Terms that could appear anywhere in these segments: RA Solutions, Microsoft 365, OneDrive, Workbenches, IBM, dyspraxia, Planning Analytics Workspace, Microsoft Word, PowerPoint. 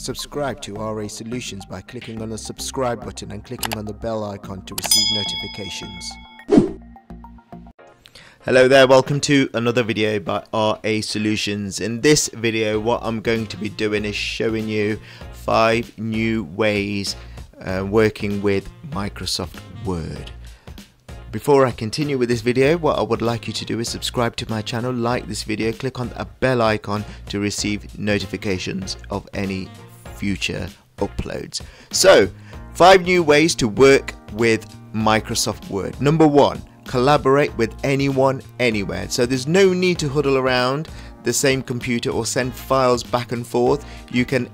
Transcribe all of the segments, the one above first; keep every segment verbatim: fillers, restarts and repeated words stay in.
Subscribe to R A Solutions by clicking on the subscribe button and clicking on the bell icon to receive notifications. Hello there, welcome to another video by R A Solutions. In this video, what I'm going to be doing is showing you five new ways uh, working with Microsoft Word. Before I continue with this video, what I would like you to do is subscribe to my channel, like this video, click on a bell icon to receive notifications of any future uploads. So, five new ways to work with Microsoft Word. Number one, collaborate with anyone, anywhere. So there's no need to huddle around the same computer or send files back and forth. You can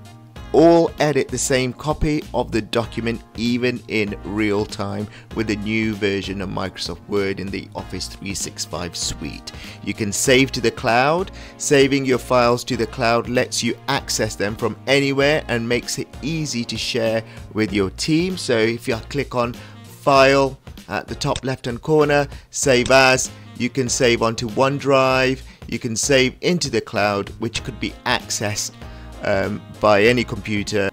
all edit the same copy of the document even in real time with the new version of Microsoft Word in the Office three sixty-five suite. You can save to the cloud. Saving your files to the cloud lets you access them from anywhere and makes it easy to share with your team. So if you click on File at the top left hand corner, Save As, you can save onto OneDrive, you can save into the cloud, which could be accessed Um, by any computer.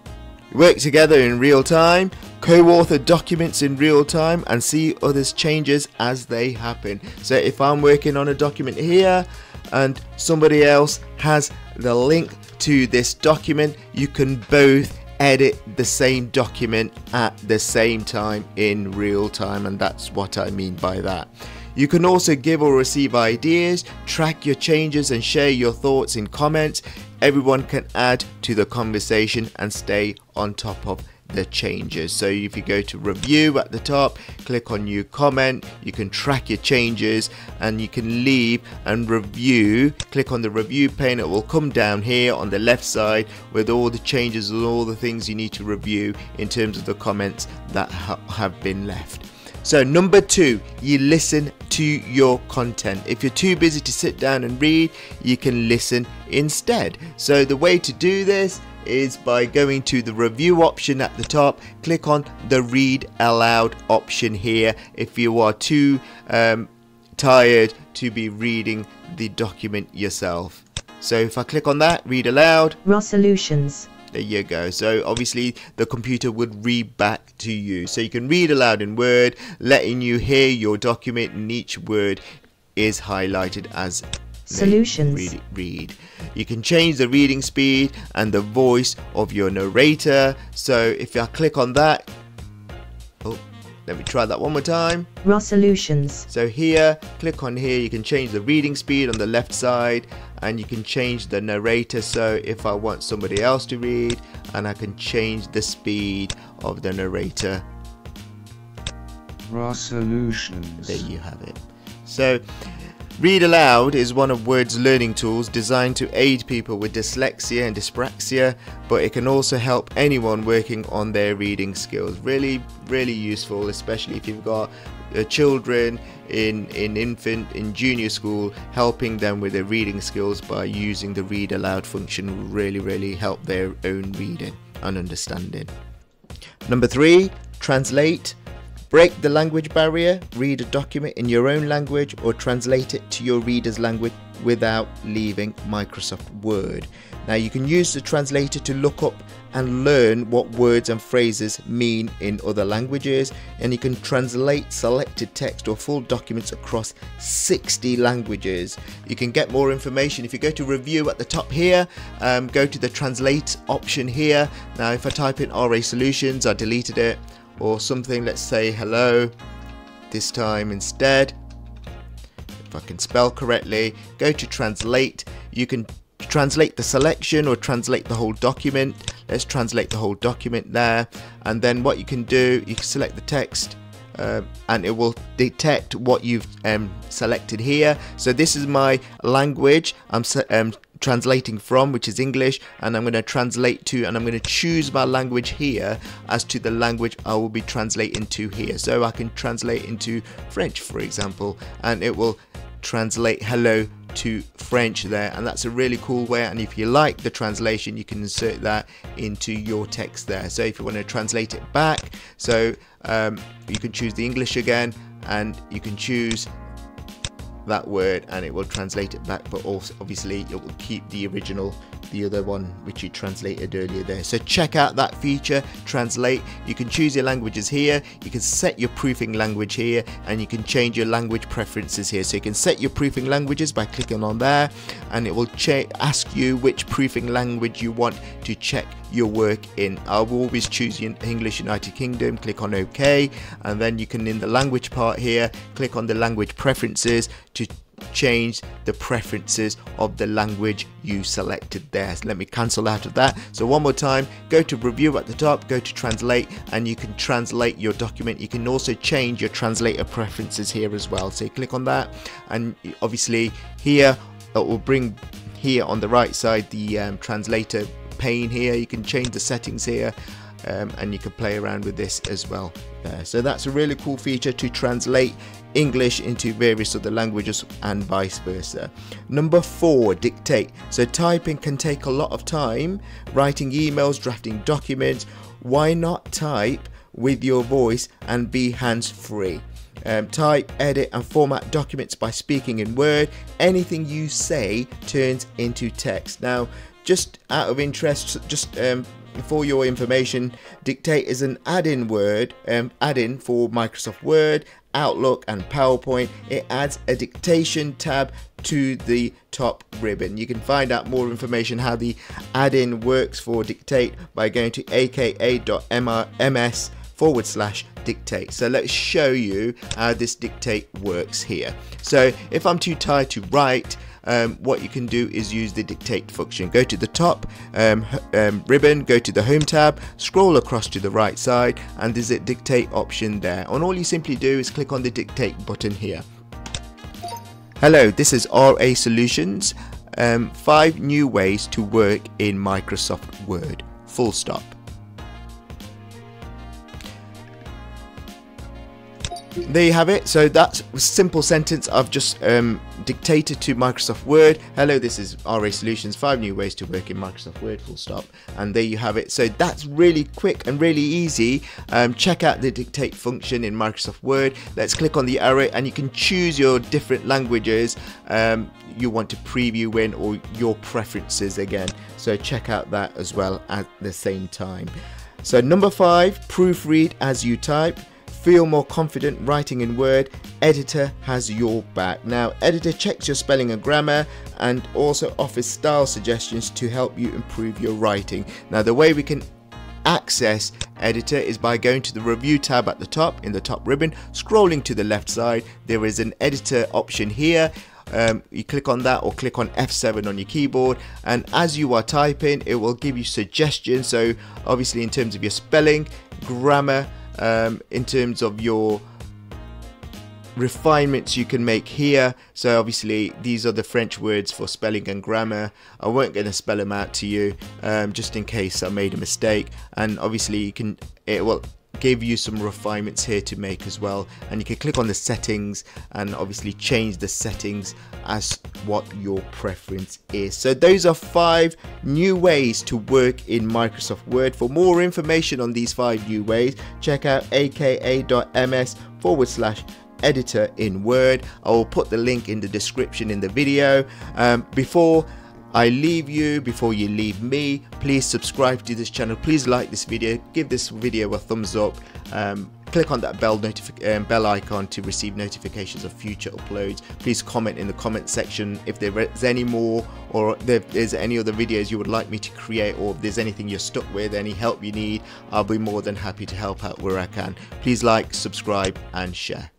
Work together in real time, co-author documents in real time and see others' changes as they happen. So if I'm working on a document here and somebody else has the link to this document, you can both edit the same document at the same time in real time, and that's what I mean by that. You can also give or receive ideas, track your changes and share your thoughts in comments. Everyone can add to the conversation and stay on top of the changes. So if you go to review at the top, click on new comment, you can track your changes and you can leave and review. Click on the review pane, it will come down here on the left side with all the changes and all the things you need to review in terms of the comments that ha- have been left. So number two, you listen to your content. If you're too busy to sit down and read, you can listen instead. So the way to do this is by going to the review option at the top, click on the read aloud option here if you are too um, tired to be reading the document yourself. So if I click on that, read aloud, R A Solutions. There you go. So obviously the computer would read back to you. So you can read aloud in Word, letting you hear your document, and each word is highlighted as Solutions. Read, read. You can change the reading speed and the voice of your narrator. So if I click on that, oh, let me try that one more time. R A Solutions. So here, click on here, you can change the reading speed on the left side. And you can change the narrator, so if I want somebody else to read, and I can change the speed of the narrator. R A Solutions. There you have it. So read aloud is one of Word's learning tools designed to aid people with dyslexia and dyspraxia, but it can also help anyone working on their reading skills. Really, really useful, especially if you've got children in in infant in junior school. Helping them with their reading skills by using the read aloud function will really really help their own reading and understanding. Number three, translate. Break the language barrier. Read a document in your own language or translate it to your reader's language without leaving Microsoft Word. Now you can use the translator to look up and learn what words and phrases mean in other languages, and you can translate selected text or full documents across sixty languages. You can get more information if you go to review at the top here, um, go to the translate option here. Now if I type in R A Solutions, I deleted it, or something, let's say hello this time instead. If I can spell correctly, go to translate. You can translate the selection or translate the whole document. Let's translate the whole document there, and then what you can do, you can select the text uh, and it will detect what you've um, selected here. So this is my language I'm um, translating from, which is English, and I'm going to translate to, and I'm going to choose my language here as to the language I will be translating to here. So I can translate into French, for example, and it will translate hello to French there, and that's a really cool way. And if you like the translation, you can insert that into your text there. So if you want to translate it back, so um, you can choose the English again and you can choose that word and it will translate it back, but also obviously it will keep the original the other one which you translated earlier there. So check out that feature, translate. You can choose your languages here, you can set your proofing language here, and you can change your language preferences here. So you can set your proofing languages by clicking on there, and it will ask you which proofing language you want to check your work in. I will always choose English United Kingdom, click on OK, and then you can, in the language part here, click on the language preferences to change the preferences of the language you selected there. So let me cancel out of that. So one more time, go to review at the top, go to translate, and you can translate your document. You can also change your translator preferences here as well. So you click on that, and obviously here it will bring here on the right side the um, translator pane here. You can change the settings here, um, and you can play around with this as well there. So that's a really cool feature to translate English into various other languages and vice versa. Number four, dictate. So typing can take a lot of time, writing emails, drafting documents. Why not type with your voice and be hands-free? Um, type, edit and format documents by speaking in Word. Anything you say turns into text. Now, just out of interest, just um, for your information, dictate is an add-in word, um, add-in for Microsoft Word, Outlook and PowerPoint. It adds a dictation tab to the top ribbon. You can find out more information how the add-in works for dictate by going to a k a dot m s forward slash dictate. So let's show you how this dictate works here. So if I'm too tired to write, Um, what you can do is use the dictate function. Go to the top um, um, ribbon, go to the home tab, scroll across to the right side, and there's a dictate option there. And all you simply do is click on the dictate button here. Hello, this is R A Solutions. Um, five new ways to work in Microsoft Word. Full stop. There you have it. So that's a simple sentence I've just um, dictated to Microsoft Word. Hello, this is R A Solutions, five new ways to work in Microsoft Word, full stop. And there you have it. So that's really quick and really easy. Um, check out the dictate function in Microsoft Word. Let's click on the arrow, and you can choose your different languages um, you want to preview in, or your preferences again. So check out that as well at the same time. So number five, proofread as you type. Feel more confident writing in Word. Editor has your back. Now, editor checks your spelling and grammar, and also offers style suggestions to help you improve your writing. Now, the way we can access editor is by going to the review tab at the top, in the top ribbon, scrolling to the left side. There is an editor option here. Um, you click on that, or click on F seven on your keyboard, and as you are typing, it will give you suggestions. So obviously in terms of your spelling, grammar, Um, in terms of your refinements you can make here. So obviously these are the French words for spelling and grammar. I weren't going to spell them out to you um, just in case I made a mistake, and obviously you can, it will give you some refinements here to make as well. And you can click on the settings and obviously change the settings as what your preference is. So those are five new ways to work in Microsoft Word. For more information on these five new ways, check out a k a dot m s forward slash editor in Word. I will put the link in the description in the video. Um, before I leave you, before you leave me, please subscribe to this channel, please like this video, give this video a thumbs up, um, click on that bell, notifi- um, bell icon to receive notifications of future uploads. Please comment in the comment section if there is any more, or if there's any other videos you would like me to create, or if there's anything you're stuck with, any help you need. I'll be more than happy to help out where I can. Please like, subscribe and share.